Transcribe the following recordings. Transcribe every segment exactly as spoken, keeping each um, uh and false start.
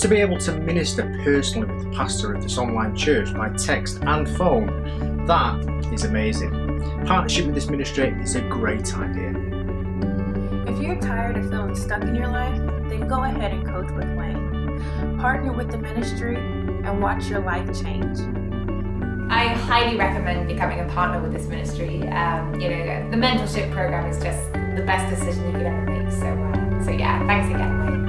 To be able to minister personally with the pastor of this online church by text and phone, that is amazing. Partnership with this ministry is a great idea. If you're tired of feeling stuck in your life, then go ahead and coach with Wayne. Partner with the ministry and watch your life change. I highly recommend becoming a partner with this ministry. Um, you know, the mentorship program is just the best decision you could ever make. So, uh, so yeah, thanks again, Wayne.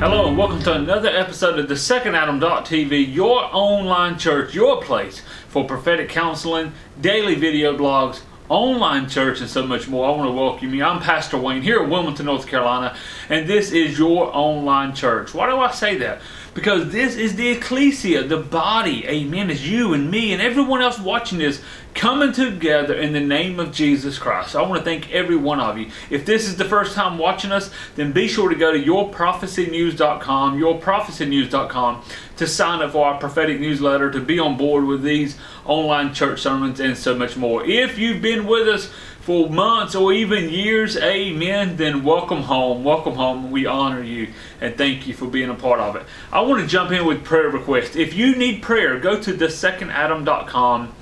Hello and welcome to another episode of the second adam dot t v, your online church, your place for prophetic counseling, daily video blogs, online church, and so much more. I want to welcome you. I'm Pastor Wayne here in Wilmington, North Carolina, and this is your online church. Why do I say that? Because this is the ecclesia, the body, amen, it's you and me and everyone else watching this coming together in the name of Jesus Christ. So I want to thank every one of you. If this is the first time watching us, then be sure to go to your prophecy news dot com, your prophecy news dot com, to sign up for our prophetic newsletter, to be on board with these online church sermons and so much more. If you've been with us for months or even years, amen, then welcome home. Welcome home. We honor you and thank you for being a part of it. I want to jump in with prayer requests. If you need prayer, go to the second adam dot com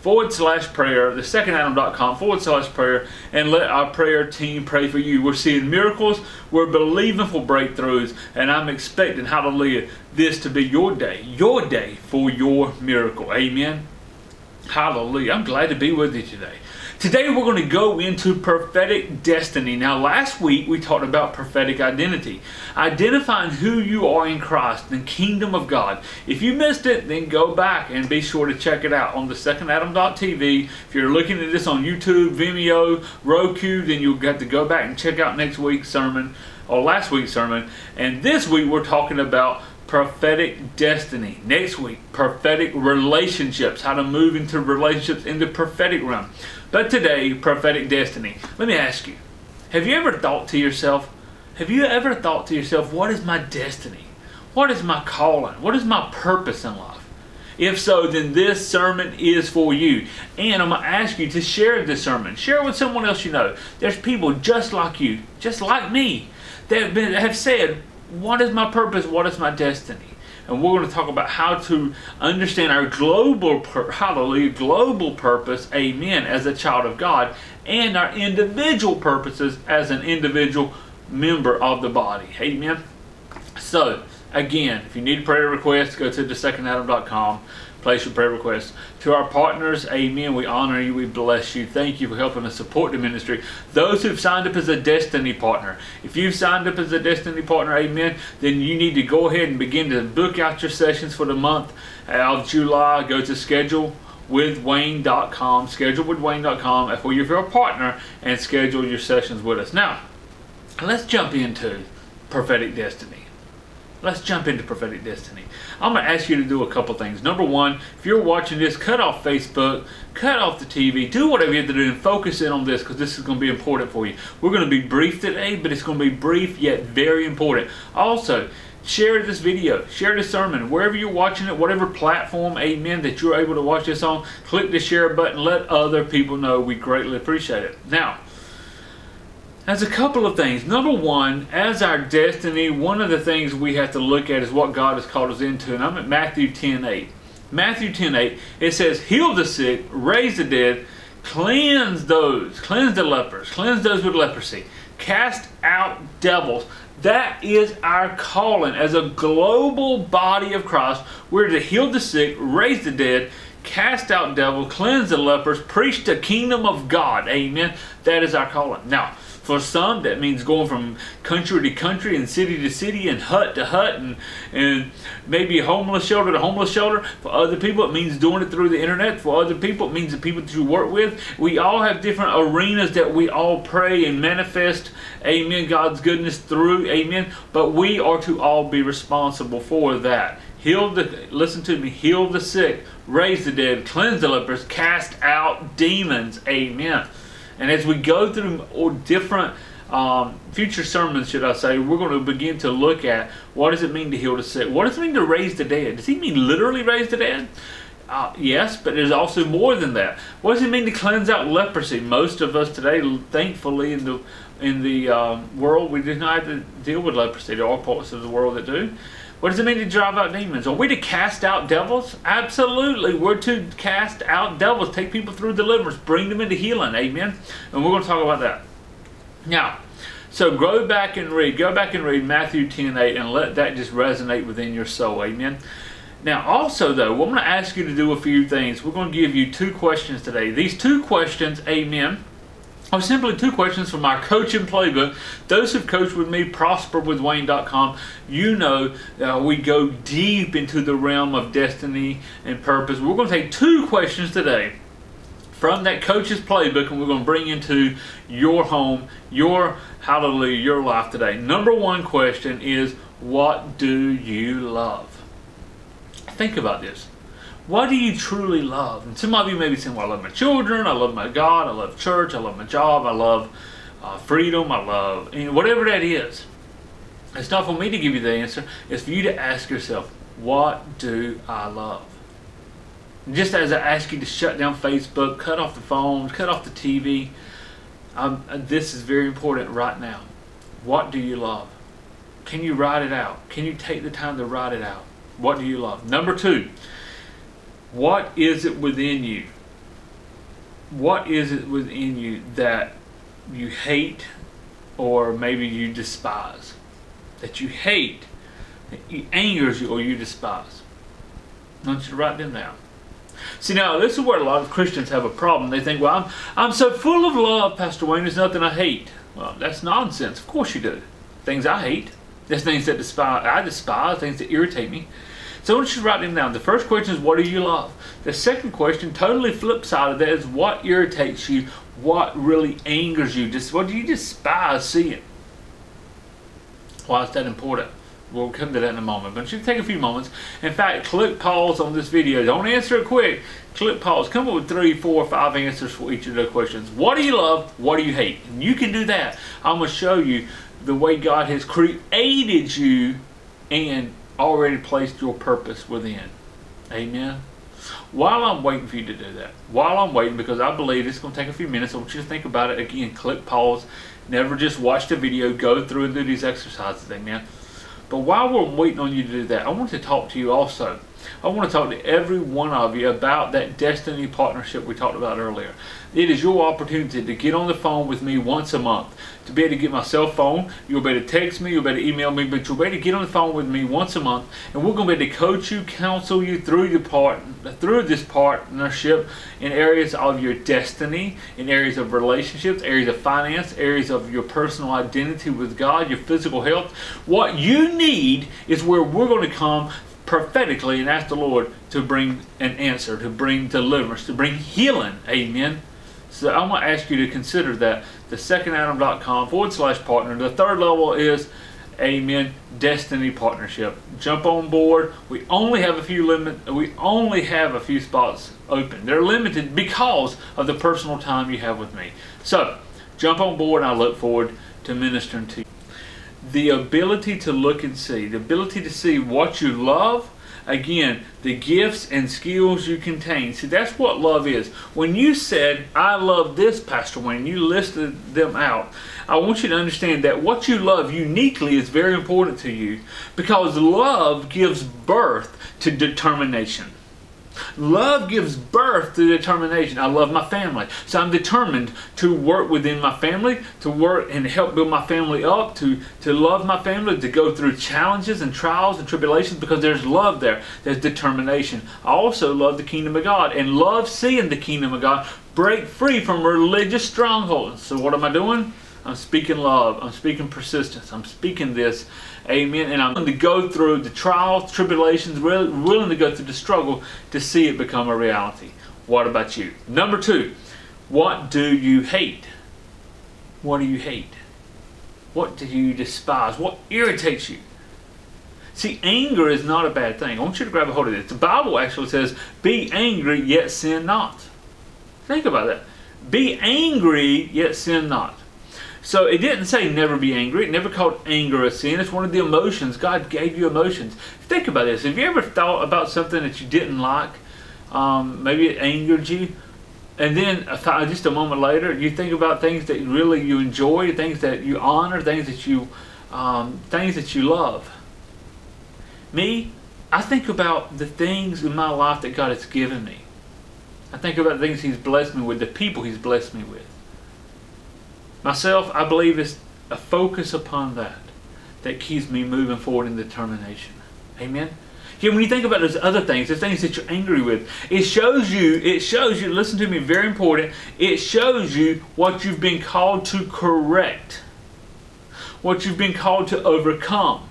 forward slash prayer, the second adam dot com forward slash prayer, and let our prayer team pray for you. We're seeing miracles, we're believing for breakthroughs, and I'm expecting, hallelujah, this to be your day, your day for your miracle. Amen. Hallelujah. I'm glad to be with you today. Today we're going to go into prophetic destiny. Now last week we talked about prophetic identity. Identifying who you are in Christ, in the kingdom of God. If you missed it, then go back and be sure to check it out on the second adam dot t v. If you're looking at this on YouTube, Vimeo, Roku, then you'll have to go back and check out next week's sermon, or last week's sermon. And this week we're talking about prophetic destiny. Next week, prophetic relationships, how to move into relationships in the prophetic realm. But today, prophetic destiny. Let me ask you, have you ever thought to yourself, have you ever thought to yourself, what is my destiny? What is my calling? What is my purpose in life? If so, then this sermon is for you. And I'm going to ask you to share this sermon. Share it with someone else you know. There's people just like you, just like me, that have, been, have said, what is my purpose? What is my destiny? And we're going to talk about how to understand our global, hallelujah, global purpose, amen, as a child of God, and our individual purposes as an individual member of the body. Amen. So, again, if you need a prayer request, go to the second adam dot com. Place your prayer requests. To our partners, amen, we honor you, we bless you. Thank you for helping us support the ministry. Those who've signed up as a destiny partner, if you've signed up as a destiny partner, amen, then you need to go ahead and begin to book out your sessions for the month of July. Go to schedule with wayne dot com, schedule with wayne dot com, if you're a partner, and schedule your sessions with us. Now, let's jump into prophetic destiny. Let's jump into prophetic destiny. I'm going to ask you to do a couple things. Number one, if you're watching this, cut off Facebook, cut off the T V, do whatever you have to do and focus in on this, because this is going to be important for you. We're going to be brief today, but it's going to be brief yet very important. Also, share this video, share this sermon, wherever you're watching it, whatever platform, amen, that you're able to watch this on, click the share button, let other people know. We greatly appreciate it. Now, there's a couple of things. Number one, as our destiny, one of the things we have to look at is what God has called us into. And I'm at Matthew ten eight. Matthew ten eight, it says, heal the sick, raise the dead, cleanse those, cleanse the lepers, cleanse those with leprosy, cast out devils. That is our calling as a global body of Christ. We're to heal the sick, raise the dead, cast out devils, cleanse the lepers, preach the kingdom of God. Amen. That is our calling. Now, for some, that means going from country to country and city to city and hut to hut and, and maybe homeless shelter to homeless shelter. For other people, it means doing it through the internet. For other people, it means the people that you work with. We all have different arenas that we all pray and manifest, amen, God's goodness through, amen. But we are to all be responsible for that. Heal the, listen to me, heal the sick, raise the dead, cleanse the lepers, cast out demons, amen. And as we go through different um, future sermons, should I say, we're going to begin to look at what does it mean to heal the sick? What does it mean to raise the dead? Does he mean literally raise the dead? Uh, yes, but there's also more than that. What does it mean to cleanse out leprosy? Most of us today, thankfully, in the in the um, world, we do not have to deal with leprosy. There are parts of the world that do. What does it mean to drive out demons? Are we to cast out devils? Absolutely. We're to cast out devils. Take people through deliverance. Bring them into healing. Amen. And we're going to talk about that. Now, so go back and read. Go back and read Matthew ten eight and let that just resonate within your soul. Amen. Now, also, though, what I'm going to ask you to do a few things. We're going to give you two questions today. These two questions, amen, are simply two questions from our coaching playbook. Those who've coached with me, prosper with wayne dot com, you know uh, we go deep into the realm of destiny and purpose. We're going to take two questions today from that coach's playbook, and we're going to bring into your home, your hallelujah, your life today. Number one question is, what do you love? Think about this. What do you truly love? And some of you may be saying, well, I love my children, I love my God, I love church, I love my job, I love uh, freedom, I love, you know, whatever that is. It's not for me to give you the answer. It's for you to ask yourself, what do I love? And just as I ask you to shut down Facebook, cut off the phone, cut off the T V, um, this is very important right now. What do you love? Can you write it out? Can you take the time to write it out? What do you love? Number two, what is it within you? What is it within you that you hate, or maybe you despise? That you hate, that angers you, or you despise? I want you to write them down. See, now, this is where a lot of Christians have a problem. They think, well, I'm, I'm so full of love, Pastor Wayne, there's nothing I hate. Well, that's nonsense. Of course you do. Things I hate. There's things that despise, I despise, things that irritate me. So I want you to write them down. The first question is, what do you love? The second question, totally flip side of that, is what irritates you? What really angers you? Just what do you despise seeing? Why is that important? We'll come to that in a moment. But you take a few moments. In fact, click pause on this video. Don't answer it quick. Click pause. Come up with three, four, five answers for each of the questions. What do you love? What do you hate? And you can do that. I'm going to show you the way God has created you and already placed your purpose within. Amen. While I'm waiting for you to do that, while I'm waiting, because I believe it's going to take a few minutes, I want you to think about it again. Click pause. Never just watch the video. Go through and do these exercises. Amen. But while we're waiting on you to do that, I want to talk to you also. I want to talk to every one of you about that destiny partnership we talked about earlier. It is your opportunity to get on the phone with me once a month. To be able to get my cell phone, you'll be able to text me, you'll be able to email me, but you'll be able to get on the phone with me once a month, and we're going to be able to coach you, counsel you through your part, through this partnership in areas of your destiny, in areas of relationships, areas of finance, areas of your personal identity with God, your physical health. What you need is where we're going to come prophetically and ask the Lord to bring an answer, to bring deliverance, to bring healing. Amen. So I'm going to ask you to consider that. the second adam dot com forward slash partner. The third level is, amen, destiny partnership. Jump on board. We only have a few limit. We only have a few spots open. They're limited because of the personal time you have with me. So jump on board, and I look forward to ministering to you. The ability to look and see, the ability to see what you love, again, the gifts and skills you contain. See, that's what love is. When you said, I love this, Pastor Wayne, you listed them out, I want you to understand that what you love uniquely is very important to you, because love gives birth to determination. Love gives birth to determination. I love my family, so I'm determined to work within my family, to work and help build my family up, to, to love my family, to go through challenges and trials and tribulations, because there's love there. There's determination. I also love the kingdom of God, and love seeing the kingdom of God break free from religious strongholds. So what am I doing? I'm speaking love. I'm speaking persistence. I'm speaking this. Amen. And I'm willing to go through the trials, tribulations, really willing to go through the struggle to see it become a reality. What about you? Number two, what do you hate? What do you hate? What do you despise? What irritates you? See, anger is not a bad thing. I want you to grab a hold of this. The Bible actually says, be angry, yet sin not. Think about that. Be angry, yet sin not. So it didn't say never be angry. It never called anger a sin. It's one of the emotions. God gave you emotions. Think about this. Have you ever thought about something that you didn't like? um, maybe it angered you, and then just a moment later you think about things that really you enjoy, things that you honor, things that you um, things that you love. Me, I think about the things in my life that God has given me. I think about the things He's blessed me with, the people He's blessed me with. Myself, I believe, is a focus upon that that keeps me moving forward in determination. Amen. Yeah, when you think about those other things, the things that you're angry with, it shows you, it shows you, listen to me, very important, it shows you what you've been called to correct, what you've been called to overcome.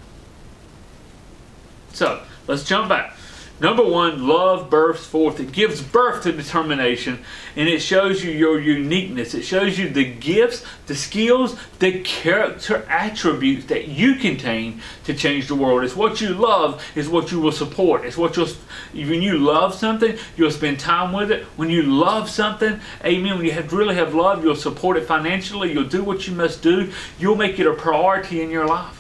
So, let's jump back. Number one, love births forth. It gives birth to determination, and it shows you your uniqueness. It shows you the gifts, the skills, the character attributes that you contain to change the world. It's what you love is what you will support. It's what you'll, when you love something, you'll spend time with it. When you love something, amen, when you have, really have love, you'll support it financially. You'll do what you must do. You'll make it a priority in your life.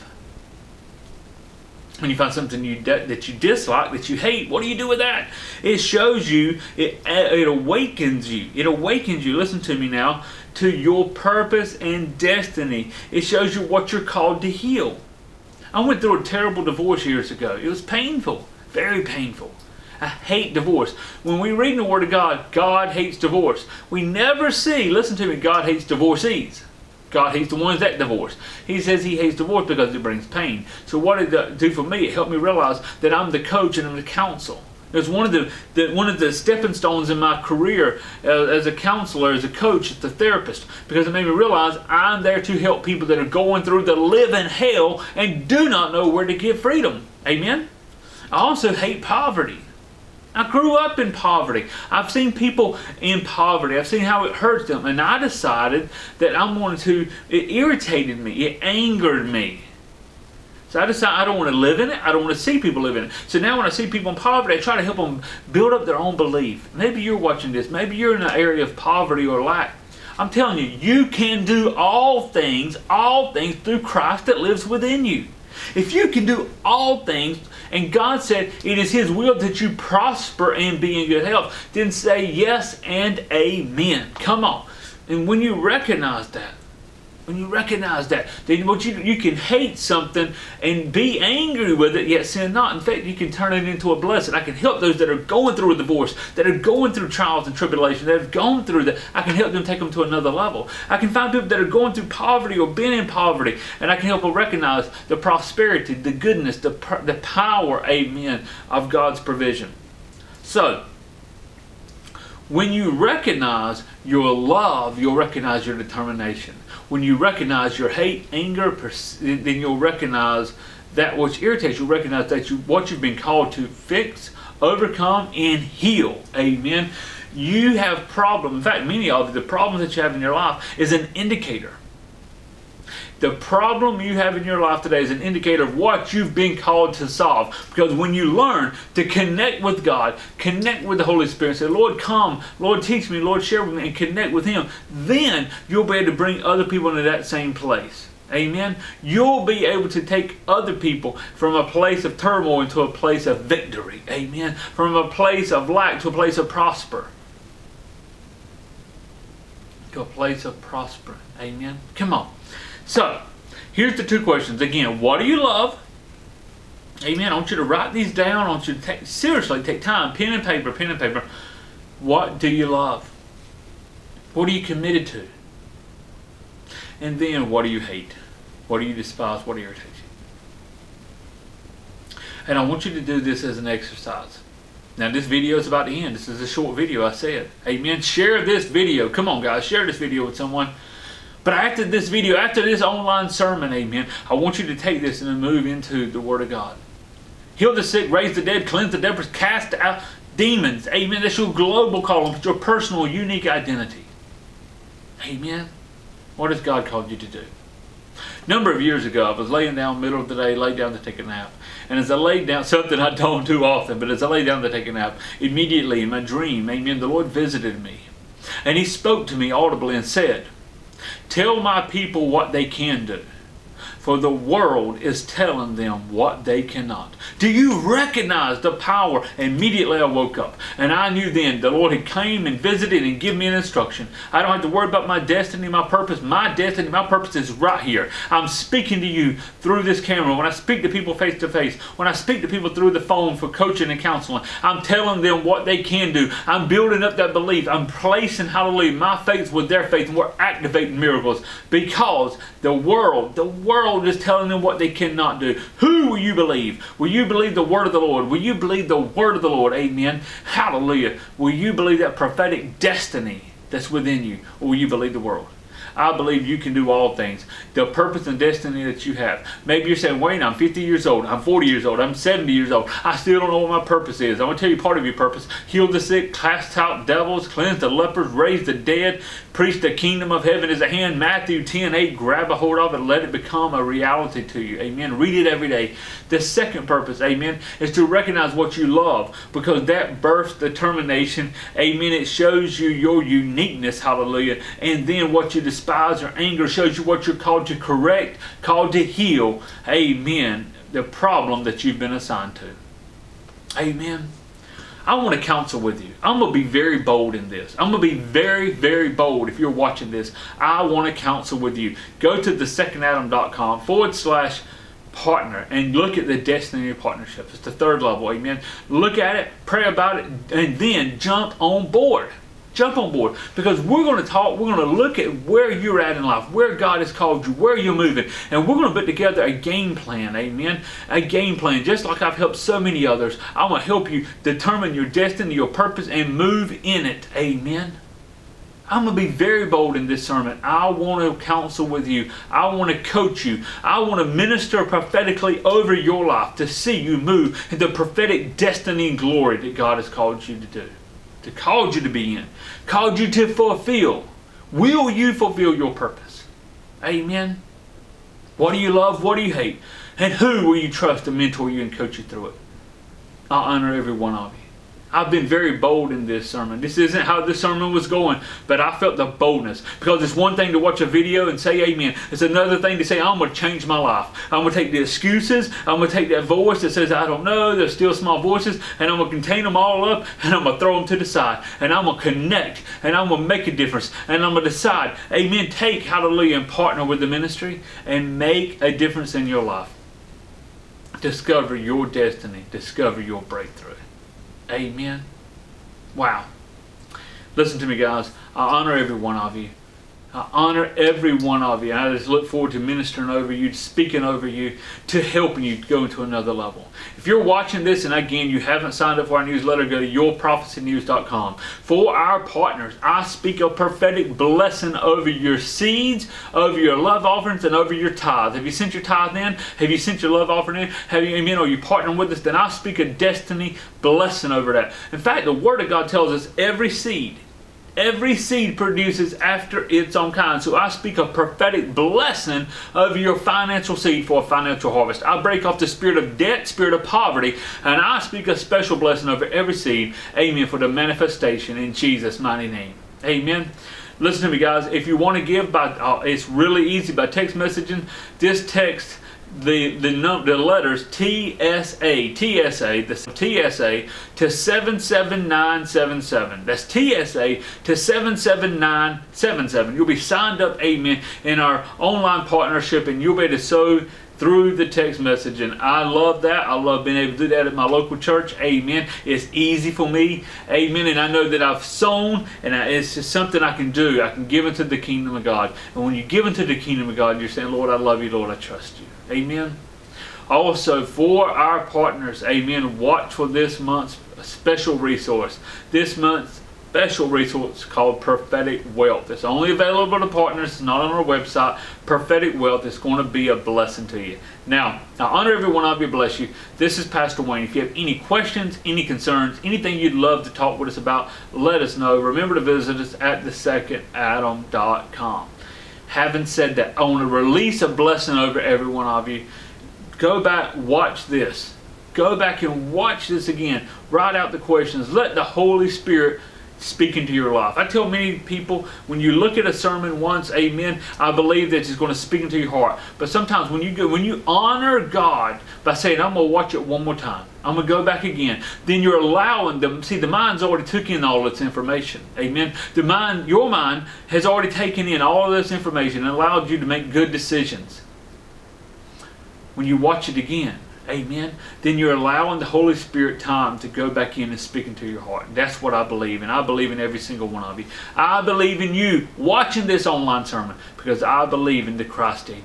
When you find something you that you dislike, that you hate, what do you do with that? It shows you, it, it awakens you. It awakens you, listen to me now, to your purpose and destiny. It shows you what you're called to heal. I went through a terrible divorce years ago. It was painful, very painful. I hate divorce. When we read in the Word of God, God hates divorce. We never see, listen to me, God hates divorcees. God hates the ones that divorce. He says He hates divorce because it brings pain. So what did that do for me? It helped me realize that I'm the coach and I'm the counsel. It's one of the, the one of the stepping stones in my career uh, as a counselor, as a coach, as a therapist, because it made me realize I'm there to help people that are going through the living hell and do not know where to get freedom. Amen? I also hate poverty. I grew up in poverty. I've seen people in poverty. I've seen how it hurts them. And I decided that I'm going to, it irritated me. It angered me. So I decided I don't want to live in it. I don't want to see people live in it. So now when I see people in poverty, I try to help them build up their own belief. Maybe you're watching this. Maybe you're in an area of poverty or lack. I'm telling you, you can do all things, all things through Christ that lives within you. If you can do all things, and God said it is His will that you prosper and be in good health, then say yes and amen. Come on. And when you recognize that, when you recognize that, then what you, you can hate something and be angry with it, yet sin not. In fact, you can turn it into a blessing. I can help those that are going through a divorce, that are going through trials and tribulation, that have gone through that. I can help them take them to another level. I can find people that are going through poverty or been in poverty, and I can help them recognize the prosperity, the goodness, the, the power, amen, of God's provision. So, when you recognize your love, you'll recognize your determination. When you recognize your hate, anger, then you'll recognize that which irritates you. You'll recognize that you, what you've been called to fix, overcome, and heal. Amen. You have problems. In fact, many of the problems that you have in your life is an indicator. The problem you have in your life today is an indicator of what you've been called to solve. Because when you learn to connect with God, connect with the Holy Spirit, say, Lord, come, Lord, teach me, Lord, share with me, and connect with Him, then you'll be able to bring other people into that same place. Amen? You'll be able to take other people from a place of turmoil into a place of victory. Amen? From a place of lack to a place of prosper. To a place of prosper. Amen? Come on. So, here's the two questions. Again, what do you love? Amen. I want you to write these down. I want you to take, seriously take time, pen and paper, pen and paper. What do you love? What are you committed to? And then, what do you hate? What do you despise? What irritates you? And I want you to do this as an exercise. Now, this video is about to end. This is a short video, I said. Amen. Share this video. Come on, guys. Share this video with someone. But after this video, after this online sermon, amen, I want you to take this and move into the Word of God. Heal the sick, raise the dead, cleanse the lepers, cast out demons. Amen. That's your global calling, your personal, unique identity. Amen. What has God called you to do? A number of years ago, I was laying down middle of the day, laid down to take a nap. And as I laid down, something I don't do often, but as I laid down to take a nap, immediately in my dream, amen, the Lord visited me. And He spoke to me audibly and said, tell my people what they can do. for the world is telling them what they cannot. Do you recognize the power? Immediately I woke up, and I knew then the Lord had came and visited and given me an instruction. I don't have to worry about my destiny, my purpose. My destiny, my purpose is right here. I'm speaking to you through this camera. When I speak to people face to face, when I speak to people through the phone for coaching and counseling, I'm telling them what they can do. I'm building up that belief. I'm placing, hallelujah, my faith with their faith, and we're activating miracles because the world, the world is telling them what they cannot do. Who will you believe? Will you believe the word of the Lord? Will you believe the word of the Lord? Amen. Hallelujah. Will you believe that prophetic destiny that's within you, or will you believe the world? I believe you can do all things. The purpose and destiny that you have. Maybe you're saying, Wayne, I'm fifty years old. I'm forty years old. I'm seventy years old. I still don't know what my purpose is. I'm going to tell you part of your purpose. Heal the sick, cast out devils, cleanse the lepers, raise the dead, preach the kingdom of heaven is at hand. Matthew ten eight, grab a hold of it. Let it become a reality to you. Amen. Read it every day. The second purpose, amen, is to recognize what you love, because that births determination. Amen. It shows you your uniqueness. Hallelujah. And then what you display. Despise or anger shows you what you're called to correct, called to heal, amen, the problem that you've been assigned to. Amen. I want to counsel with you. I'm going to be very bold in this. I'm going to be very, very bold if you're watching this. I want to counsel with you. Go to the second adam dot com forward slash partner and look at the destiny of partnership. It's the third level, amen. Look at it, pray about it, and then jump on board. Jump on board, because we're going to talk, we're going to look at where you're at in life, where God has called you, where you're moving, and we're going to put together a game plan, amen, a game plan, just like I've helped so many others. I'm going to help you determine your destiny, your purpose, and move in it, amen. I'm going to be very bold in this sermon. I want to counsel with you. I want to coach you. I want to minister prophetically over your life to see you move in the prophetic destiny and glory that God has called you to do. To called you to be in, called you to fulfill. Will you fulfill your purpose? Amen. What do you love? What do you hate? And who will you trust to mentor you and coach you through it? I honor every one of you. I've been very bold in this sermon. This isn't how this sermon was going, but I felt the boldness, because it's one thing to watch a video and say amen. It's another thing to say, I'm going to change my life. I'm going to take the excuses. I'm going to take that voice that says, I don't know, there's still small voices, and I'm going to contain them all up, and I'm going to throw them to the side, and I'm going to connect, and I'm going to make a difference, and I'm going to decide, amen, take, hallelujah, and partner with the ministry and make a difference in your life. Discover your destiny. Discover your breakthrough. Amen. Wow. Listen to me, guys. I honor every one of you. I honor every one of you. And I just look forward to ministering over you, to speaking over you, to helping you go into another level. If you're watching this, and again, you haven't signed up for our newsletter, go to your prophecy news dot com. For our partners, I speak a prophetic blessing over your seeds, over your love offerings, and over your tithe. Have you sent your tithe in? Have you sent your love offering in? Have you, amen, are you partnering with us? Then I speak a destiny blessing over that. In fact, the Word of God tells us every seed, Every seed produces after its own kind. So I speak a prophetic blessing of your financial seed for a financial harvest. I break off the spirit of debt, spirit of poverty, and I speak a special blessing over every seed. Amen. For the manifestation in Jesus' mighty name. Amen. Listen to me, guys. If you want to give, by uh, it's really easy by text messaging. This text, the the num the letters T S A T S A the T S A to seven seven nine seven seven. That's T S A to seven seven nine seven seven. You'll be signed up, amen, in our online partnership, and you'll be able to sow through the text message. And I love that. I love being able to do that at my local church. Amen. It's easy for me. Amen. And I know that I've sown, and I, it's just something I can do. I can give into the kingdom of God. And when you give into the kingdom of God, you're saying, Lord, I love you. Lord, I trust you. Amen. Also, for our partners, amen, watch for this month's special resource. This month's special resource called Prophetic Wealth. It's only available to partners. It's not on our website. Prophetic Wealth is going to be a blessing to you. Now, I honor every one of you. Bless you. This is Pastor Wayne. If you have any questions, any concerns, anything you'd love to talk with us about, let us know. Remember to visit us at the second adam dot com. Having said that, I want to release a blessing over every one of you. Go back, watch this. Go back and watch this again. Write out the questions. Let the Holy Spirit speak into your life. I tell many people, when you look at a sermon once, amen, I believe that it's going to speak into your heart. But sometimes when you go, when you honor God by saying, I'm going to watch it one more time, I'm going to go back again, then you're allowing them, see, the mind's already took in all this information, amen. The mind, your mind has already taken in all of this information and allowed you to make good decisions. When you watch it again, amen, then you're allowing the Holy Spirit time to go back in and speak into your heart. That's what I believe in. I believe in every single one of you. I believe in you watching this online sermon because I believe in the Christ in you.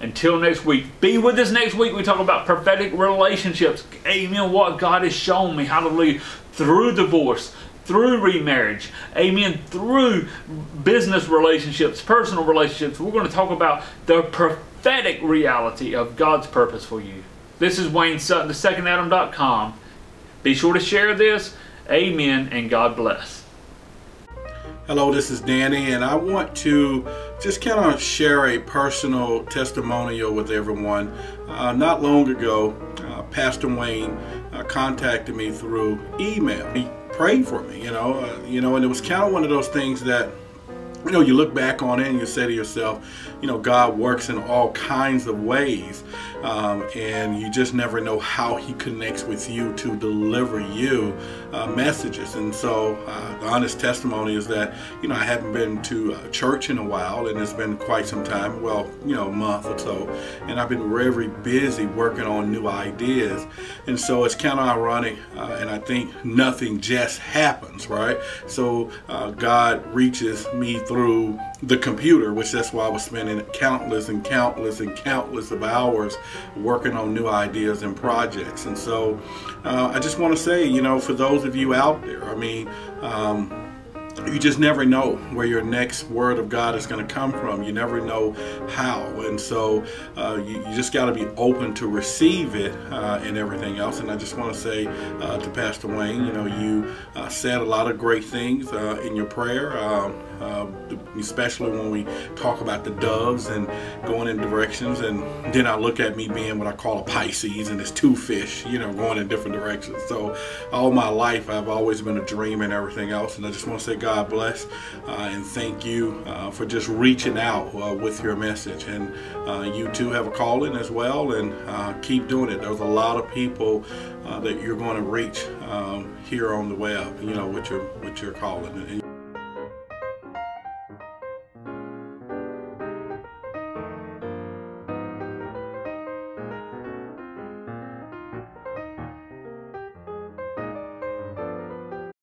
Until next week, be with us next week. We talk about prophetic relationships. Amen, what God has shown me, hallelujah, through divorce, through remarriage, amen, through business relationships, personal relationships. We're going to talk about the prophetic reality of God's purpose for you. This is Wayne Sutton, the second adam dot com. Be sure to share this. Amen, and God bless. Hello, this is Danny, and I want to just kind of share a personal testimonial with everyone. Uh, not long ago, uh, Pastor Wayne uh, contacted me through email. He prayed for me, you know, uh, you know, and it was kind of one of those things that, you know, you look back on it and you say to yourself, you know, God works in all kinds of ways, um, and you just never know how He connects with you to deliver you uh, messages. And so uh, the honest testimony is that, you know, I haven't been to uh, church in a while, and it's been quite some time, well, you know, a month or so, and I've been very busy working on new ideas. And so it's kind of ironic, uh, and I think nothing just happens, right? So uh, God reaches me through the computer, which that's why I was spending countless and countless and countless of hours working on new ideas and projects. And so uh, I just want to say, you know, for those of you out there, I mean, um, you just never know where your next word of God is going to come from. You never know how. And so uh, you, you just got to be open to receive it uh, and everything else. And I just want to say uh, to Pastor Wayne, you know, you uh, said a lot of great things uh, in your prayer, um, uh, especially when we talk about the doves and going in directions. And then I look at me being what I call a Pisces, and it's two fish, you know, going in different directions. So all my life, I've always been a dreamer and everything else. And I just want to say, God God bless uh, and thank you uh, for just reaching out uh, with your message. And uh, you too have a calling as well, and uh, keep doing it. There's a lot of people uh, that you're going to reach um, here on the web, you know, with your with your calling.